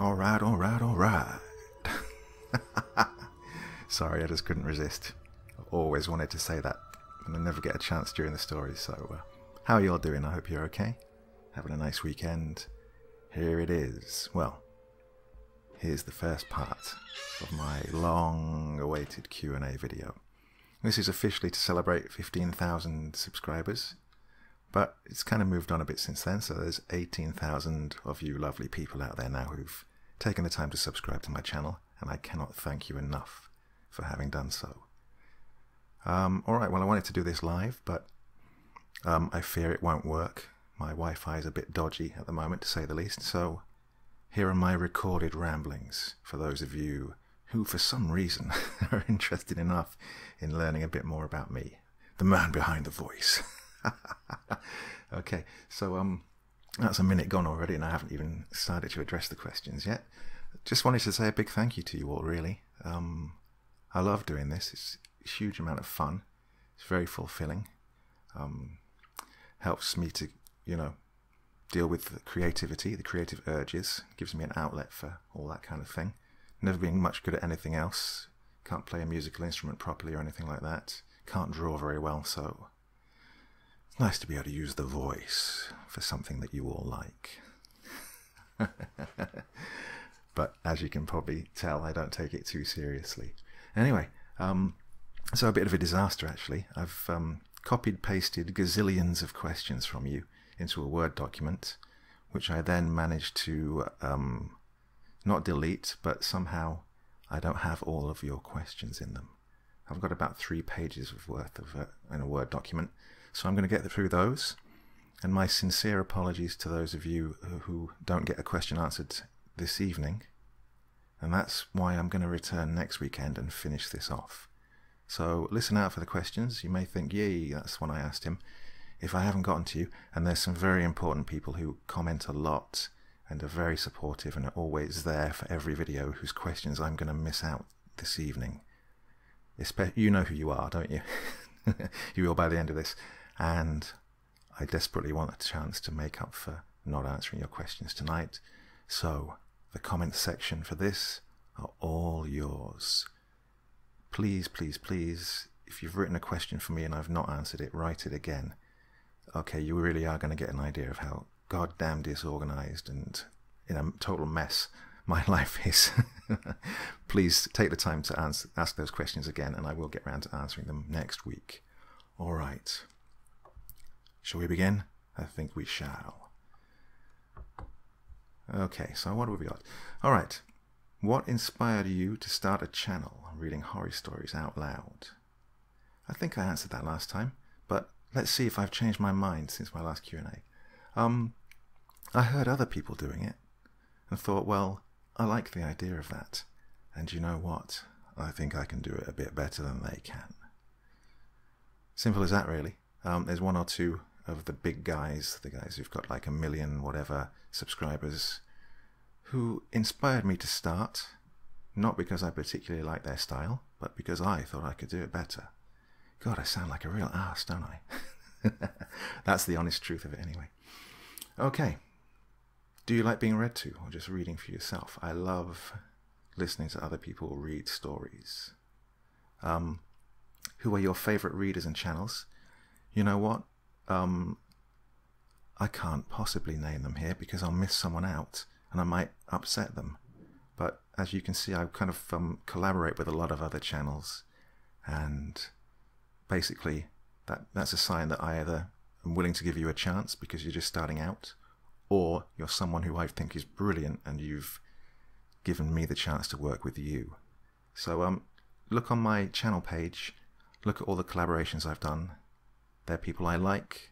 All right. Sorry, I just couldn't resist. I've always wanted to say that, and I never get a chance during the story, so how are you all doing? I hope you're okay. Having a nice weekend. Here it is. Well, here's the first part of my long-awaited Q&A video. This is officially to celebrate 15,000 subscribers, but it's kind of moved on a bit since then, so there's 18,000 of you lovely people out there now who've taken the time to subscribe to my channel, and I cannot thank you enough for having done so. Alright, well, I wanted to do this live, but I fear it won't work. My Wi-Fi is a bit dodgy at the moment, to say the least, so here are my recorded ramblings for those of you who, for some reason, are interested enough in learning a bit more about me, the man behind the voice. Okay, so that's a minute gone already, and I haven't even started to address the questions yet. Just wanted to say a big thank you to you all, really. I love doing this. It's a huge amount of fun. It's very fulfilling. Helps me to, you know, deal with the creativity, the creative urges. Gives me an outlet for all that kind of thing. Never been much good at anything else. Can't play a musical instrument properly or anything like that. Can't draw very well, so it's nice to be able to use the voice for something that you all like. But as you can probably tell, I don't take it too seriously. Anyway, so a bit of a disaster, actually. I've copied-pasted gazillions of questions from you into a Word document, which I then managed to not delete, but somehow I don't have all of your questions in them. I've got about 3 pages of worth of in a Word document, so I'm going to get through those, and my sincere apologies to those of you who don't get a question answered this evening, and that's why I'm going to return next weekend and finish this off. So listen out for the questions. You may think, yay, that's one I asked him, if I haven't gotten to you, and there's some very important people who comment a lot and are very supportive and are always there for every video whose questions I'm going to miss out this evening. You know who you are, don't you? You will by the end of this. And I desperately want a chance to make up for not answering your questions tonight. So the comments section for this are all yours. Please, please, please, if you've written a question for me and I've not answered it, write it again. Okay, you really are going to get an idea of how goddamn disorganized and in a total mess my life is. Please take the time to ask those questions again, and I will get around to answering them next week. All right. Shall we begin? I think we shall. Okay, so what have we got? All right. What inspired you to start a channel reading horror stories out loud? I think I answered that last time, but let's see if I've changed my mind since my last Q&A. I heard other people doing it and thought, well, I like the idea of that, and you know what? I think I can do it a bit better than they can. Simple as that, really. There's one or two of the big guys, the guys who've got like 1 million whatever subscribers, who inspired me to start, not because I particularly like their style, but because I thought I could do it better. God, I sound like a real ass, don't I? That's the honest truth of it anyway. Okay, do you like being read to, or just reading for yourself? I love listening to other people read stories. Who are your favourite readers and channels? You know what? I can't possibly name them here because I'll miss someone out and I might upset them. But as you can see, I kind of collaborate with a lot of other channels, and basically that's a sign that I either I'm willing to give you a chance because you're just starting out, or you're someone who I think is brilliant and you've given me the chance to work with you. So look on my channel page, look at all the collaborations I've done. They're people I like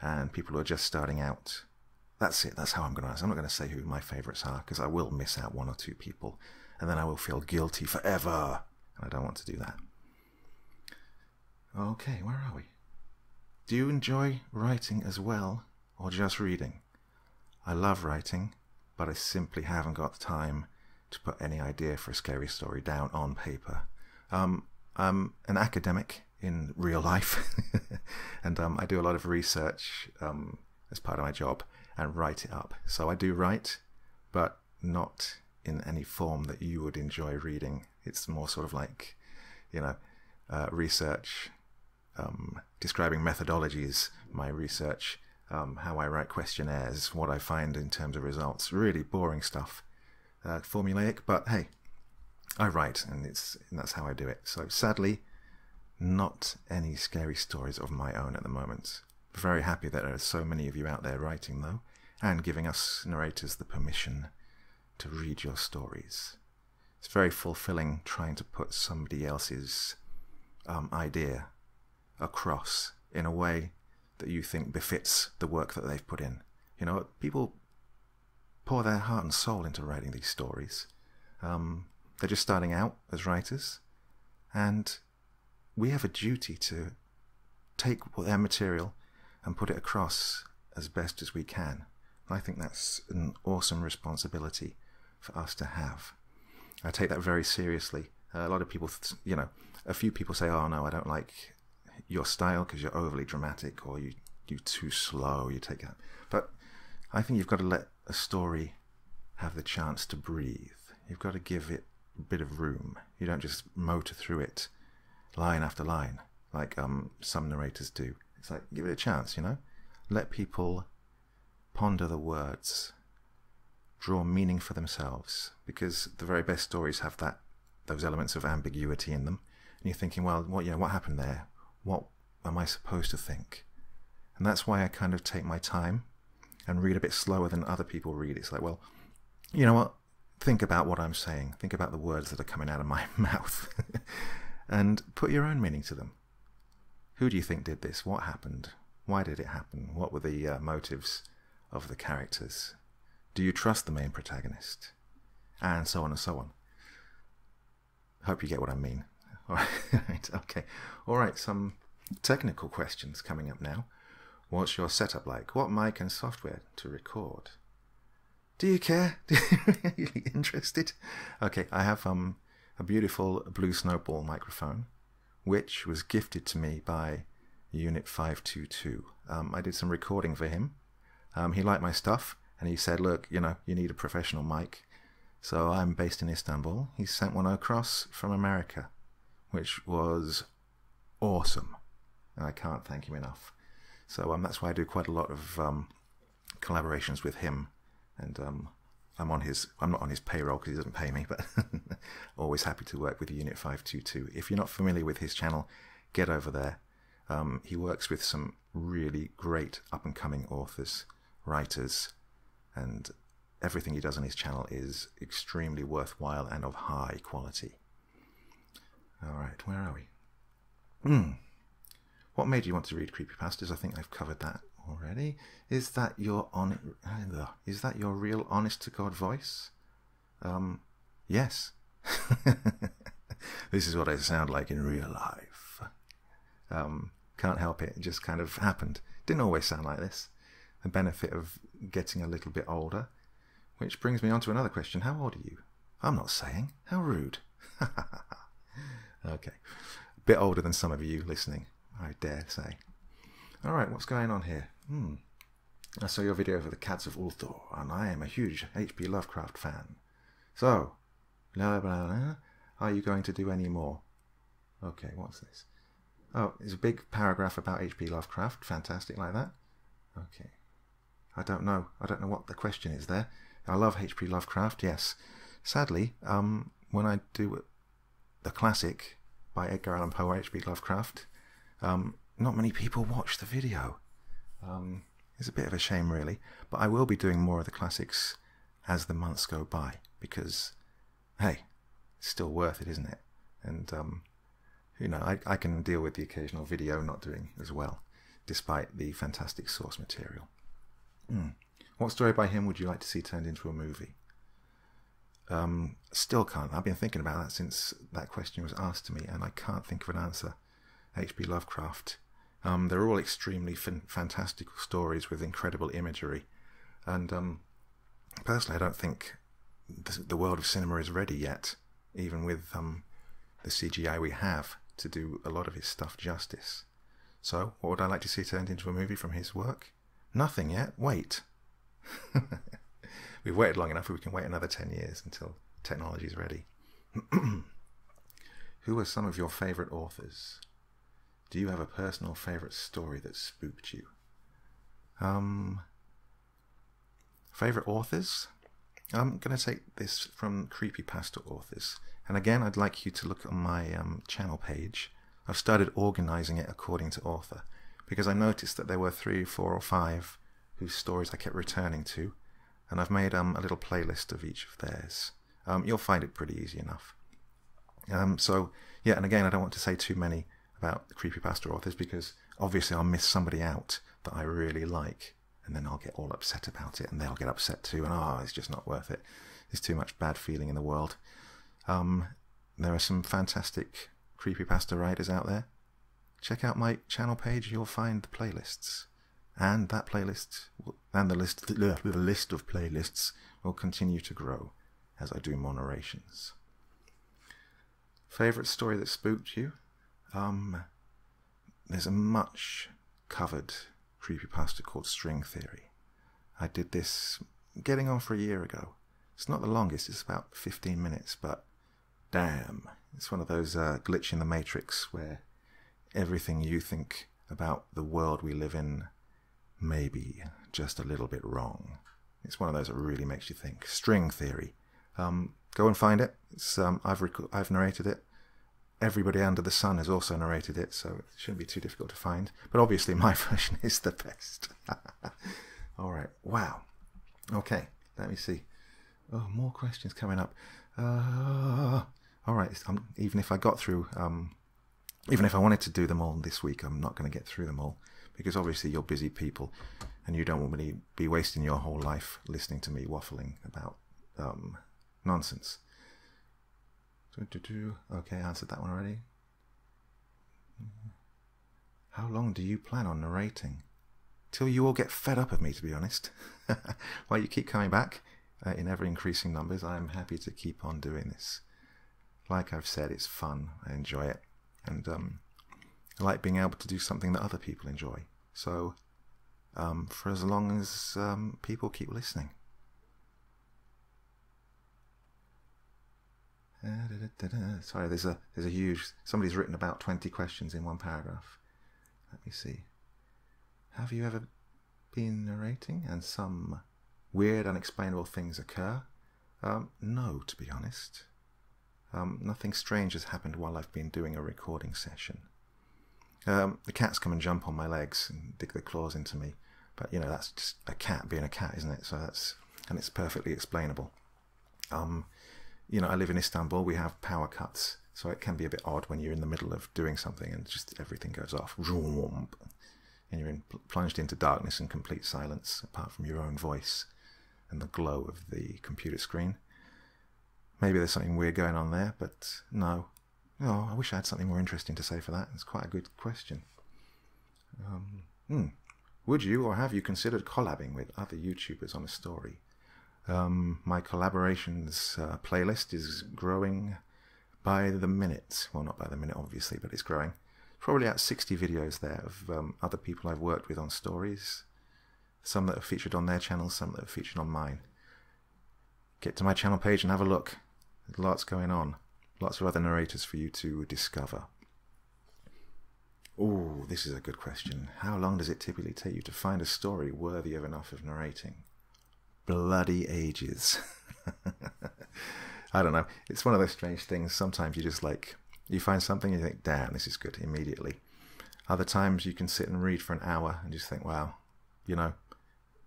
and people who are just starting out. That's it, that's how I'm going to answer. I'm not going to say who my favourites are because I will miss out 1 or 2 people and then I will feel guilty forever, and I don't want to do that. Okay, where are we? Do you enjoy writing as well, or just reading? I love writing, but I simply haven't got the time to put any idea for a scary story down on paper. I'm an academic in real life, and I do a lot of research as part of my job, and write it up. So I do write, but not in any form that you would enjoy reading. It's more sort of like, you know, research, describing methodologies, my research, how I write questionnaires, what I find in terms of results. Really boring stuff, formulaic, but hey, I write, and that's how I do it. So sadly, not any scary stories of my own at the moment. Very happy that there are so many of you out there writing, though, and giving us narrators the permission to read your stories. It's very fulfilling trying to put somebody else's idea across in a way that you think befits the work that they've put in. You know, people pour their heart and soul into writing these stories. They're just starting out as writers, and we have a duty to take their material and put it across as best as we can. And I think that's an awesome responsibility for us to have. I take that very seriously. A lot of people, you know, a few people say, oh no, I don't like your style because you're overly dramatic, or you're too slow, you take that. But I think you've got to let a story have the chance to breathe. You've got to give it a bit of room. You don't just motor through it line after line like some narrators do. It's like, give it a chance, you know? Let people ponder the words, draw meaning for themselves, because the very best stories have that, those elements of ambiguity in them. And you're thinking, well, what, you know, what happened there? What am I supposed to think? And that's why I kind of take my time and read a bit slower than other people read. It's like, well, you know what? Think about what I'm saying. Think about the words that are coming out of my mouth and put your own meaning to them. Who do you think did this? What happened? Why did it happen? What were the motives of the characters? Do you trust the main protagonist? And so on and so on. Hope you get what I mean. All right, okay. All right, some technical questions coming up now. What's your setup like? What mic and software to record? Do you care? Are you really interested? Okay, I have a beautiful Blue Snowball microphone, which was gifted to me by Unit 522. I did some recording for him. He liked my stuff, and he said, look, you know, you need a professional mic. So I'm based in Istanbul. He sent one across from America, which was awesome, and I can't thank him enough. So that's why I do quite a lot of collaborations with him. And I'm not on his payroll because he doesn't pay me, but always happy to work with Unit 522. If you're not familiar with his channel, get over there. He works with some really great up-and-coming authors, writers, and everything he does on his channel is extremely worthwhile and of high quality. All right, where are we? What made you want to read creepypastas? I think I've covered that already. Is that your real honest-to-God voice? Yes. This is what I sound like in real life. Can't help it. It just kind of happened. Didn't always sound like this. The benefit of getting a little bit older. Which brings me on to another question. How old are you? I'm not saying. How rude. Okay. A bit older than some of you listening, I dare say. All right, what's going on here? I saw your video for the Cats of Ulthor, and I am a huge H.P. Lovecraft fan. So, blah, blah, blah, are you going to do any more? Okay, what's this? Oh, there's a big paragraph about H.P. Lovecraft. Fantastic, like that. Okay. I don't know. I don't know what the question is there. I love H.P. Lovecraft, yes. Sadly, when I do the classic by Edgar Allan Poe, H.P. Lovecraft, not many people watch the video. It's a bit of a shame, really, but I will be doing more of the classics as the months go by, because, hey, it's still worth it, isn't it? And, you know, I can deal with the occasional video not doing as well, despite the fantastic source material. What story by him would you like to see turned into a movie? Still can't. I've been thinking about that since that question was asked to me, and I can't think of an answer. H.P. Lovecraft. They're all extremely fantastical stories with incredible imagery, and personally I don't think the world of cinema is ready yet, even with the CGI we have, to do a lot of his stuff justice. So what would I like to see turned into a movie from his work? Nothing yet, wait. we've waited long enough, we can wait another 10 years until technology is ready. Who are some of your favourite authors? Do you have a personal favourite story that spooked you? Favourite authors? I'm going to take this from creepypasta authors. And again, I'd like you to look on my channel page. I've started organising it according to author, because I noticed that there were 3, 4 or 5 whose stories I kept returning to, and I've made a little playlist of each of theirs. You'll find it pretty easy enough. So, yeah, and again, I don't want to say too many about the creepypasta authors, because obviously I'll miss somebody out that I really like, and then I'll get all upset about it, and they'll get upset too, and oh, it's just not worth it. There's too much bad feeling in the world. There are some fantastic creepypasta writers out there. Check out my channel page, you'll find the playlists. And that playlist, and the list of playlists will continue to grow as I do more narrations. Favourite story that spooked you? There's a much covered creepypasta called String Theory. I did this getting on for a year ago. It's not the longest, it's about 15 minutes, but damn, it's one of those glitch in the matrix where everything you think about the world we live in may be just a little bit wrong. It's one of those that really makes you think. String Theory. Go and find it. It's, I've narrated it. Everybody under the sun has also narrated it, so it shouldn't be too difficult to find. But obviously my version is the best. Alright, wow. Okay, let me see. Oh, more questions coming up. Alright, even if I got through, even if I wanted to do them all this week, I'm not going to get through them all, because obviously you're busy people and you don't want me to be wasting your whole life listening to me waffling about nonsense. Okay, I answered that one already. How long do you plan on narrating? Till you all get fed up of me, to be honest. While you keep coming back in ever increasing numbers, I am happy to keep on doing this. Like I've said, it's fun, I enjoy it, and I like being able to do something that other people enjoy. So, for as long as people keep listening. Sorry, there's a huge... Somebody's written about 20 questions in one paragraph. Let me see. Have you ever been narrating and some weird, unexplainable things occur? No, to be honest. Nothing strange has happened while I've been doing a recording session. The cats come and jump on my legs and dig their claws into me, but you know, that's just a cat being a cat, isn't it? So that's, and it's perfectly explainable. You know, I live in Istanbul, we have power cuts, so it can be a bit odd when you're in the middle of doing something and just everything goes off, and you're plunged into darkness and complete silence, apart from your own voice and the glow of the computer screen. Maybe there's something weird going on there, but no. Oh, I wish I had something more interesting to say for that. It's quite a good question. Would you or have you considered collabing with other YouTubers on a story? My collaborations playlist is growing by the minute. Well, not by the minute, obviously, but it's growing. Probably at 60 videos there of other people I've worked with on stories. Some that are featured on their channels, some that are featured on mine. Get to my channel page and have a look. There's lots going on. Lots of other narrators for you to discover. Oh, this is a good question. How long does it typically take you to find a story worthy of enough of narrating? Bloody ages. I don't know. It's one of those strange things. Sometimes you just like, you find something and you think, damn, this is good, immediately. Other times you can sit and read for an hour and just think, wow, you know,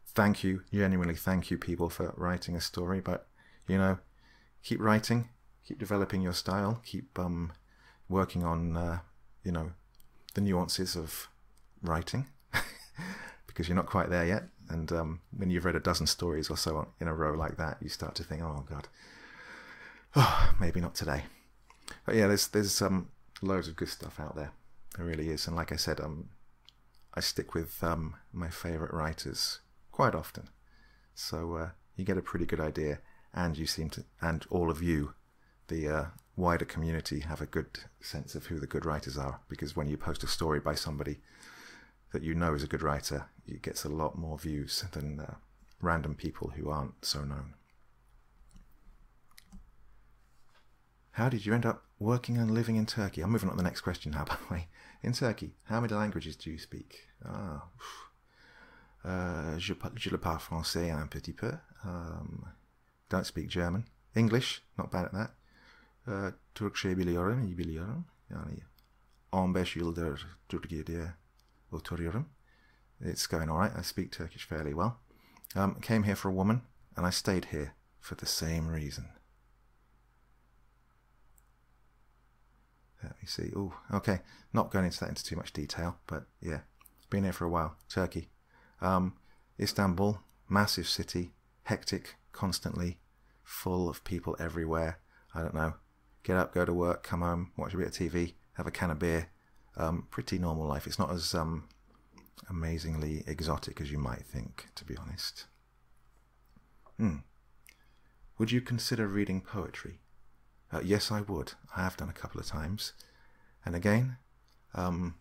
thank you, genuinely thank you people for writing a story, but, you know, keep writing. Keep developing your style, keep working on, you know, the nuances of writing, because you're not quite there yet, and when you've read a dozen stories or so in a row like that, you start to think, oh god, oh, maybe not today. But yeah, there's loads of good stuff out there, there really is, and like I said, I stick with my favourite writers quite often, so you get a pretty good idea, and you seem to, and all of you, the wider community, have a good sense of who the good writers are, because when you post a story by somebody that you know is a good writer, it gets a lot more views than random people who aren't so known. How did you end up working and living in Turkey? I'm moving on to the next question now, by the way. In Turkey, how many languages do you speak? Ah, je le parle français un petit peu. Don't speak German. English, not bad at that. Türkçe biliyorum, iyi biliyorum. Yani 15 yıldır Türkiye'de oturuyorum. It's going alright. I speak Turkish fairly well. Came here for a woman, and I stayed here for the same reason. Let me see. Oh, okay. Not going into that into too much detail, but yeah, been here for a while. Turkey, Istanbul, massive city, hectic, constantly full of people everywhere. I don't know. Get up, go to work, come home, watch a bit of TV, have a can of beer. Pretty normal life. It's not as amazingly exotic as you might think, to be honest. Would you consider reading poetry? Yes, I would. I have done a couple of times. And again, the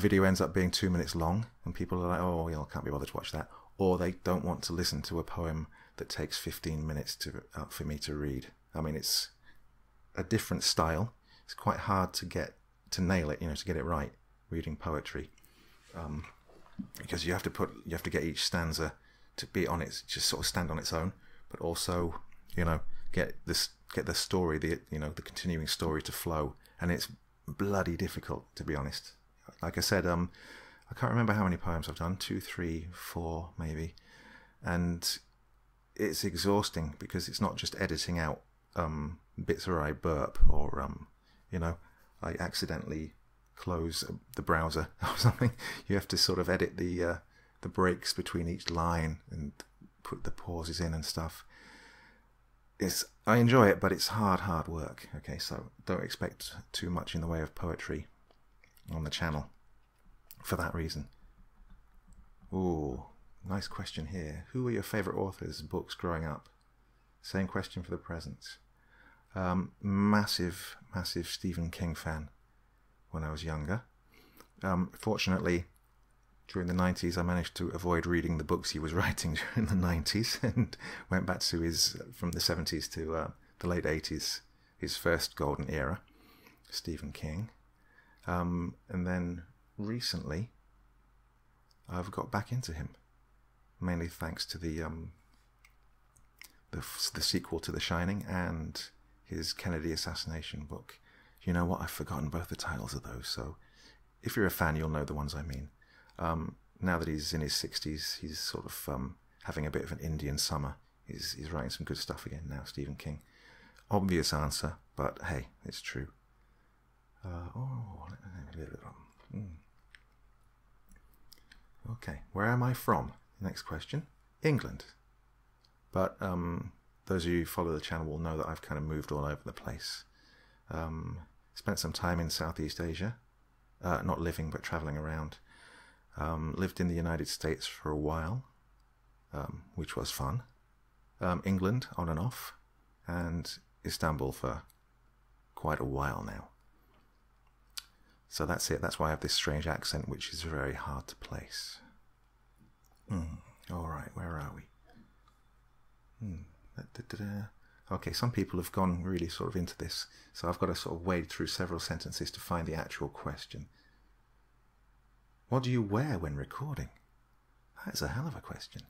video ends up being 2 minutes long, and people are like, oh, I can't be bothered to watch that. Or they don't want to listen to a poem that takes 15 minutes for me to read. I mean, it's a different style. It's quite hard to nail it, you know, to get it right, reading poetry. Because you have to get each stanza to be on its, just sort of stand on its own, but also, you know, get the story, the continuing story to flow, and it's bloody difficult, to be honest. Like I said, I can't remember how many poems I've done, 2, 3, 4 maybe, and it's exhausting because it's not just editing out bits where I burp or you know, I accidentally close the browser or something. You have to sort of edit the breaks between each line and put the pauses in and stuff. It's, I enjoy it, but it's hard work. Okay, so don't expect too much in the way of poetry on the channel for that reason. Ooh, nice question here. Who were your favourite authors' books growing up? Same question for the present. Massive Stephen King fan when I was younger. Fortunately, during the 90s, I managed to avoid reading the books he was writing during the 90s, and went back to his, from the 70s to the late 80s, his first golden era, Stephen King. And then recently, I've got back into him, mainly thanks to the sequel to The Shining and his Kennedy assassination book. You know what? I've forgotten both the titles of those, so if you're a fan, you'll know the ones I mean. Now that he's in his 60s, he's sort of having a bit of an Indian summer. He's writing some good stuff again now, Stephen King. Obvious answer, but hey, it's true. Okay, where am I from? Next question. England. But those of you who follow the channel will know that I've kind of moved all over the place. Spent some time in Southeast Asia, not living but travelling around. Lived in the United States for a while, which was fun. England on and off, and Istanbul for quite a while now. So that's it. That's why I have this strange accent, which is very hard to place. All right, where are we? Okay, some people have gone really sort of into this, so I've got to sort of wade through several sentences to find the actual question. What do you wear when recording? That's a hell of a question.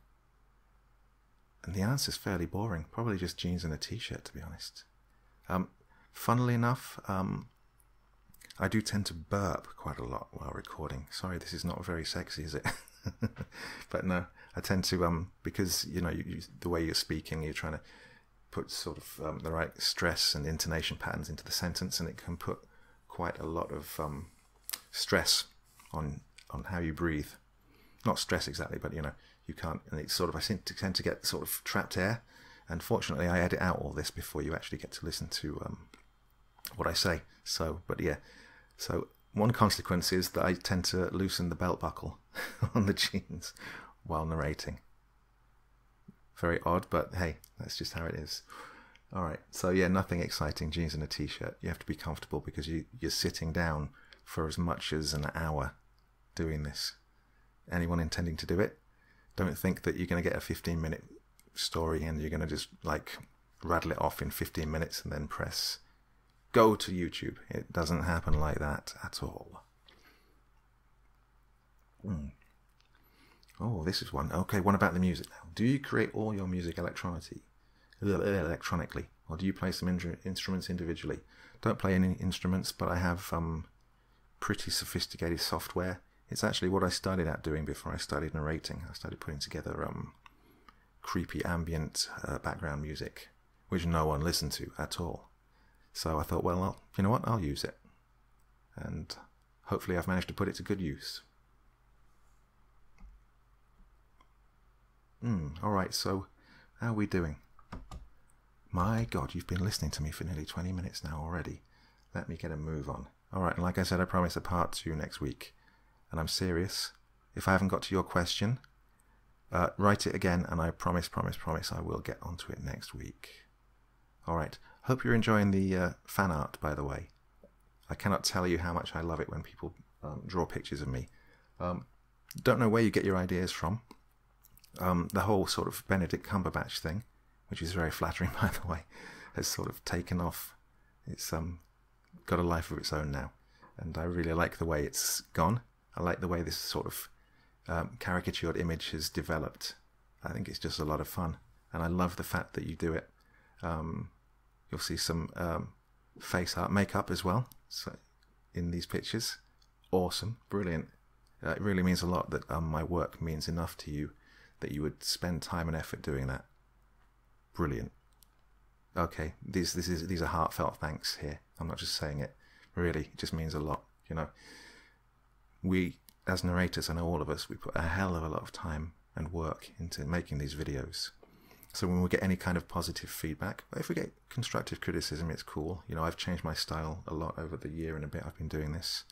And the answer's fairly boring. Probably just jeans and a t-shirt, to be honest. Funnily enough, I do tend to burp quite a lot while recording. Sorry, this is not very sexy, is it? But no, I tend to, because, you know, the way you're speaking, you're trying to put sort of the right stress and intonation patterns into the sentence, and it can put quite a lot of stress on how you breathe. Not stress exactly, but you know, you can't, and it's sort of, I tend to get sort of trapped air, and fortunately I edit out all this before you actually get to listen to what I say. So, but yeah, so one consequence is that I tend to loosen the belt buckle on the jeans while narrating. Very odd, but hey, that's just how it is. Alright, so yeah, nothing exciting, jeans and a t-shirt. You have to be comfortable because you're sitting down for as much as an hour doing this. Anyone intending to do it, Don't think that you're going to get a 15-minute story and you're going to just like rattle it off in 15 minutes and then press go to YouTube. It doesn't happen like that at all. Oh, this is one. Okay, one about the music now. Do you create all your music electronically, or do you play some instruments individually? Don't play any instruments, but I have pretty sophisticated software. It's actually what I started out doing before I started narrating. I started putting together creepy ambient background music, which no one listened to at all. So I thought, well, you know what, I'll use it. And hopefully I've managed to put it to good use. Alright, so how are we doing? My God, you've been listening to me for nearly 20 minutes now already. Let me get a move on. Alright, and like I said, I promise a part 2 next week. And I'm serious. If I haven't got to your question, write it again, and I promise I will get onto it next week. Alright, hope you're enjoying the fan art, by the way. I cannot tell you how much I love it when people draw pictures of me. Don't know where you get your ideas from. The whole sort of Benedict Cumberbatch thing, which is very flattering, by the way, has sort of taken off. It's got a life of its own now, and I really like the way it's gone. I like the way this sort of caricatured image has developed. I think it's just a lot of fun, and I love the fact that you do it. You'll see some face art makeup as well, so in these pictures. Awesome, brilliant. It really means a lot that my work means enough to you that you would spend time and effort doing that. Brilliant. Okay, these are heartfelt thanks here. I'm not just saying it. Really, it just means a lot, you know. We, as narrators, and all of us, we put a hell of a lot of time and work into making these videos. So when we get any kind of positive feedback, if we get constructive criticism, it's cool. You know, I've changed my style a lot over the year and a bit I've been doing this.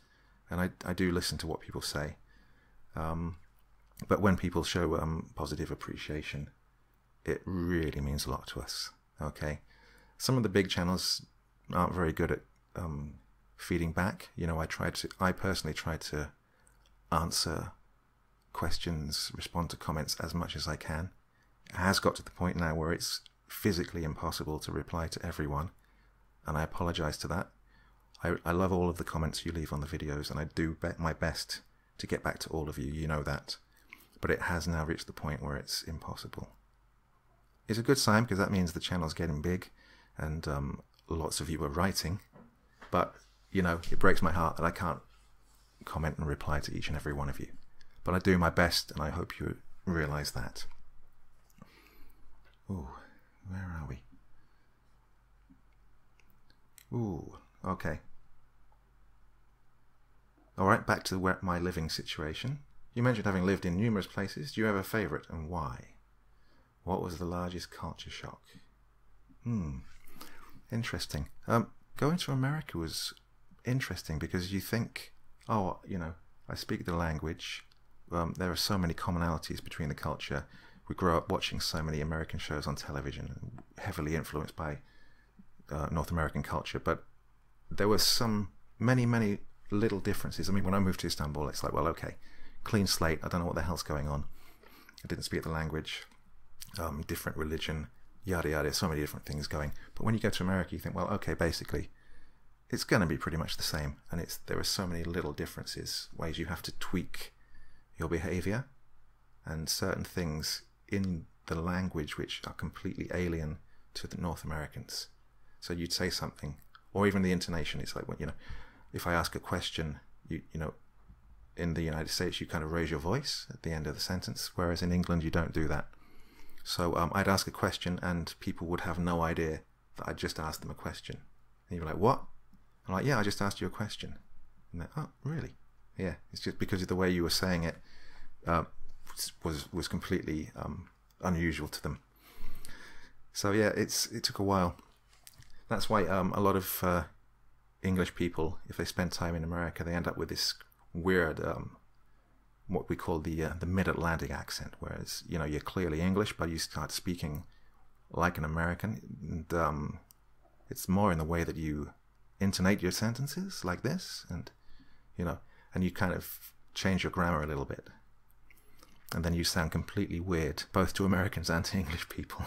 And I do listen to what people say. But when people show positive appreciation, it really means a lot to us. Okay, some of the big channels aren't very good at feeding back. You know, I personally try to answer questions, respond to comments as much as I can. It has got to the point now where it's physically impossible to reply to everyone, and I apologize to that. I love all of the comments you leave on the videos, and I do my best to get back to all of you, you know that. But it has now reached the point where it's impossible. It's a good sign, because that means the channel's getting big, and lots of you are writing, but you know, it breaks my heart that I can't comment and reply to each and every one of you. But I do my best, and I hope you realize that. Ooh, where are we? Ooh, okay. Alright, back to my living situation. You mentioned having lived in numerous places. Do you have a favourite, and why? What was the largest culture shock? Interesting. Going to America was interesting, because you think, oh, you know, I speak the language. There are so many commonalities between the culture. We grow up watching so many American shows on television, heavily influenced by North American culture. But there were many little differences. I mean, when I moved to Istanbul, it's like, well, okay, clean slate. I don't know what the hell's going on. I didn't speak the language. Different religion, yada yada, so many different things going. But when you go to America, you think, well, okay, basically it's going to be pretty much the same, and there are so many little differences, ways you have to tweak your behavior, and certain things in the language which are completely alien to the North Americans. So you'd say something, or even the intonation. It's like, well, you know, if I ask a question, you know, in the United States you kind of raise your voice at the end of the sentence, whereas in England you don't do that. So I'd ask a question, and people would have no idea that I'd just asked them a question. And you'd be like, what? I'm like, yeah, I just asked you a question. And they're, oh, really? Yeah, it's just because of the way you were saying it was completely unusual to them. So yeah, it took a while. That's why a lot of English people, if they spend time in America, they end up with this weird... what we call the mid-Atlantic accent, whereas, you know, you're clearly English, but you start speaking like an American, and it's more in the way that you intonate your sentences like this, and you know, and you kind of change your grammar a little bit. and then you sound completely weird, both to Americans and to English people.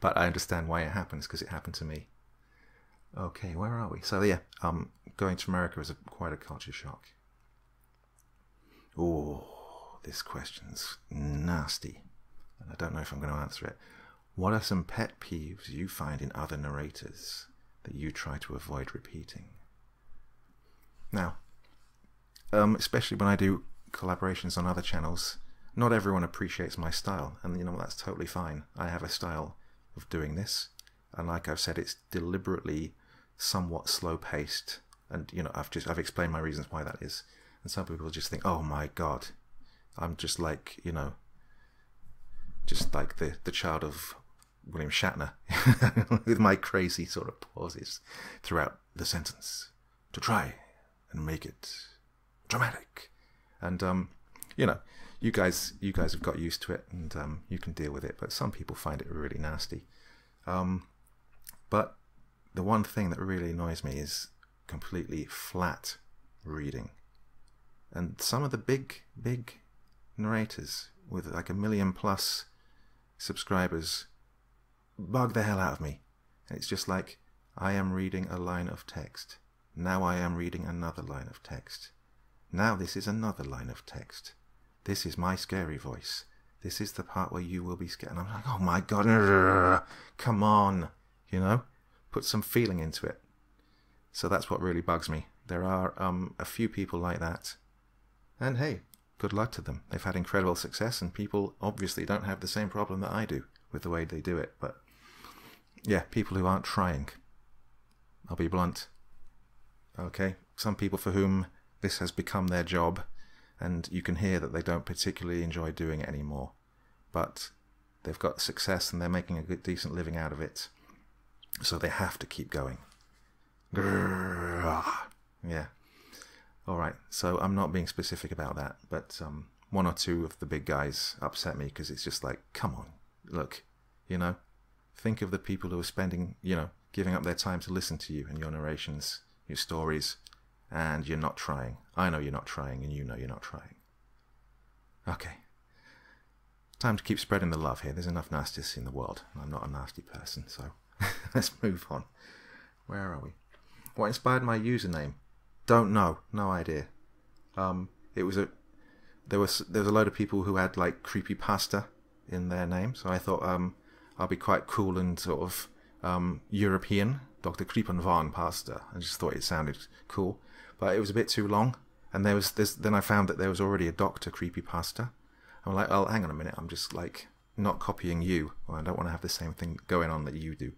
But I understand why it happens, because it happened to me. Okay, where are we? So yeah, going to America is quite a culture shock. Oh, this question's nasty, and I don't know if I'm going to answer it. What are some pet peeves you find in other narrators that you try to avoid repeating? Now, especially when I do collaborations on other channels, not everyone appreciates my style, and you know, that's totally fine. I have a style of doing this, and like I've said, it's deliberately somewhat slow-paced, and you know, I've explained my reasons why that is. And some people just think, oh my god, I'm just like, you know, just like the child of William Shatner with my crazy sort of pauses throughout the sentence to try and make it dramatic. And you know, you guys have got used to it, and you can deal with it, but some people find it really nasty. But the one thing that really annoys me is completely flat reading. And some of the big narrators with like 1 million+ subscribers bug the hell out of me. And it's just like, I am reading a line of text. Now I am reading another line of text. Now this is another line of text. This is my scary voice. This is the part where you will be scared. And I'm like, oh my god, come on, you know? Put some feeling into it. So that's what really bugs me. There are a few people like that, and hey, good luck to them. They've had incredible success, and people obviously don't have the same problem that I do with the way they do it. But yeah, people who aren't trying, I'll be blunt. Okay, some people for whom this has become their job, and you can hear that they don't particularly enjoy doing it anymore, but they've got success and they're making a good, decent living out of it, so they have to keep going. Grrr. Yeah, alright, so I'm not being specific about that, but one or two of the big guys upset me, because it's just like, come on, look, you know, think of the people who are spending, you know, giving up their time to listen to you and your narrations, your stories, and you're not trying. I know you're not trying, and you know you're not trying. Okay, time to keep spreading the love here. There's enough nastiness in the world, and I'm not a nasty person, so let's move on. Where are we? What inspired my username? Don't know, no idea. It was there was a load of people who had like creepypasta in their name, so I thought I'll be quite cool and sort of European, Dr. Creepen van pasta. I just thought it sounded cool, but it was a bit too long. And there was this. Then I found that there was already a Dr. Creepypasta. I'm like, oh, hang on a minute. I'm just like not copying you. Well, I don't want to have the same thing going on that you do.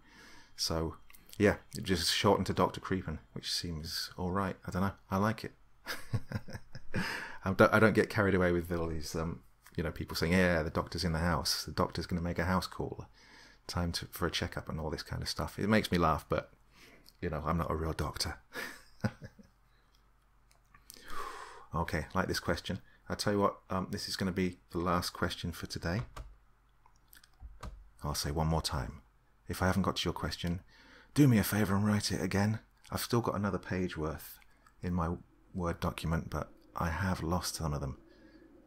So. Yeah, it just shortened to Dr. Creepen, which seems alright. I don't know. I like it. I don't get carried away with all these, you know, people saying, yeah, the doctor's in the house. The doctor's going to make a house call. Time for a checkup and all this kind of stuff. It makes me laugh, but, you know, I'm not a real doctor. Okay, like this question. I'll tell you what, this is going to be the last question for today. I'll say one more time. If I haven't got to your question, do me a favour and write it again. I've still got another page worth in my Word document, but I have lost some of them.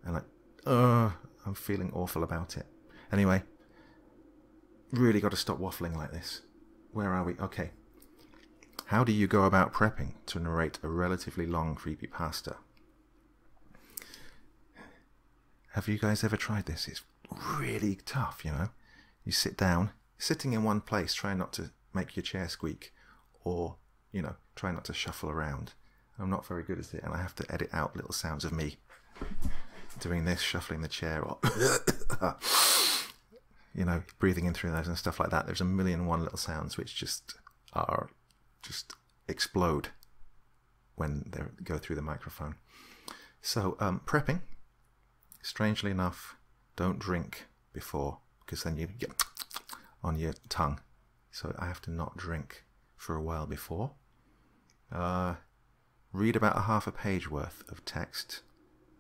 And I'm feeling awful about it. Anyway, really got to stop waffling like this. Where are we? Okay. How do you go about prepping to narrate a relatively long creepypasta? Have you guys ever tried this? It's really tough, you know. You sit down, sitting in one place, trying not to make your chair squeak, or, you know, try not to shuffle around. I'm not very good at it, and I have to edit out little sounds of me doing this, shuffling the chair, or you know, breathing in through those and stuff like that. There's 1,000,001 little sounds which just explode when they go through the microphone. So prepping, strangely enough, don't drink before, because then you get on your tongue. So I have to not drink for a while before. Read about 1/2 a page worth of text,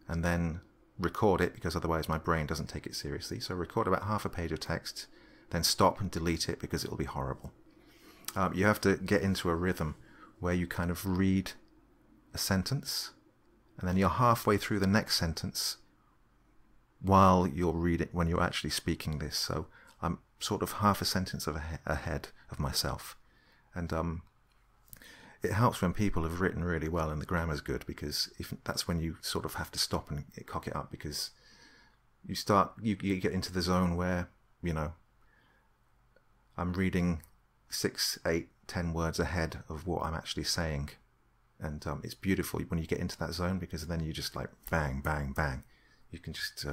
and then record it, because otherwise my brain doesn't take it seriously. So record about 1/2 a page of text, then stop and delete it, because it'll be horrible. You have to get into a rhythm where you kind of read a sentence, and then you're halfway through the next sentence while you're reading, when you're actually speaking this. So I'm sort of half a sentence ahead of myself. And it helps when people have written really well and the grammar's good, because if that's when you sort of have to stop and cock it up, because you start, you get into the zone where, you know, I'm reading 6, 8, 10 words ahead of what I'm actually saying. And it's beautiful when you get into that zone, because then you just like bang, bang, bang. You can just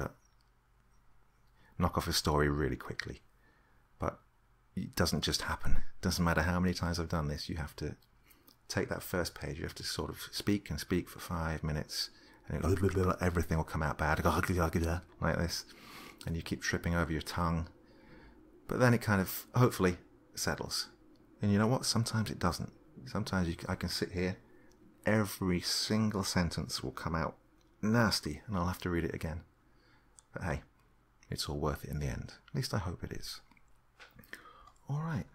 knock off a story really quickly. But it doesn't just happen. It doesn't matter how many times I've done this. You have to take that first page. You have to sort of speak and speak for 5 minutes. And everything will come out bad. Like this. And you keep tripping over your tongue. But then it kind of, hopefully, settles. And you know what? Sometimes it doesn't. Sometimes I can sit here. Every single sentence will come out nasty, and I'll have to read it again. But hey, it's all worth it in the end. At least I hope it is. Alright.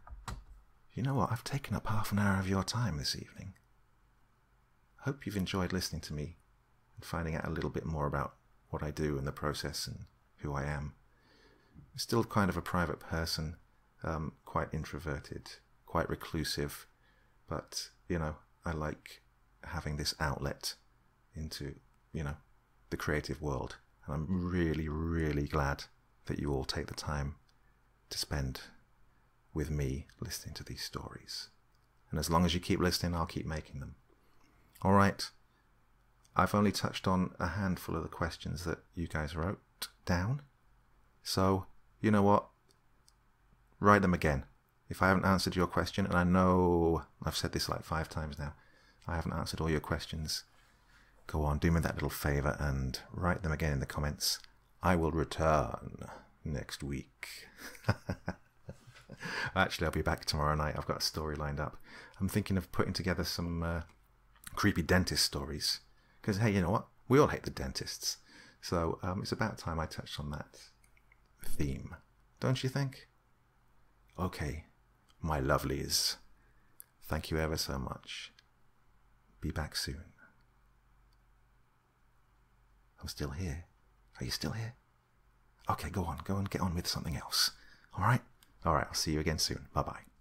You know what? I've taken up half an hour of your time this evening. Hope you've enjoyed listening to me and finding out a little bit more about what I do and the process and who I am. I'm still kind of a private person, quite introverted, quite reclusive, but, you know, I like having this outlet into, you know, the creative world. And I'm really, really glad that you all take the time to spend with me listening to these stories. And as long as you keep listening, I'll keep making them. All right. I've only touched on a handful of the questions that you guys wrote down. So, you know what? Write them again. If I haven't answered your question, and I know I've said this like 5 times now, I haven't answered all your questions. Go on, do me that little favour and write them again in the comments. I will return next week. Actually, I'll be back tomorrow night. I've got a story lined up. I'm thinking of putting together some creepy dentist stories. Because, hey, you know what? We all hate the dentists. So it's about time I touched on that theme. Don't you think? Okay, my lovelies. Thank you ever so much. Be back soon. I'm still here. Are you still here? Okay, go on. Go and get on with something else. All right? All right, I'll see you again soon. Bye-bye.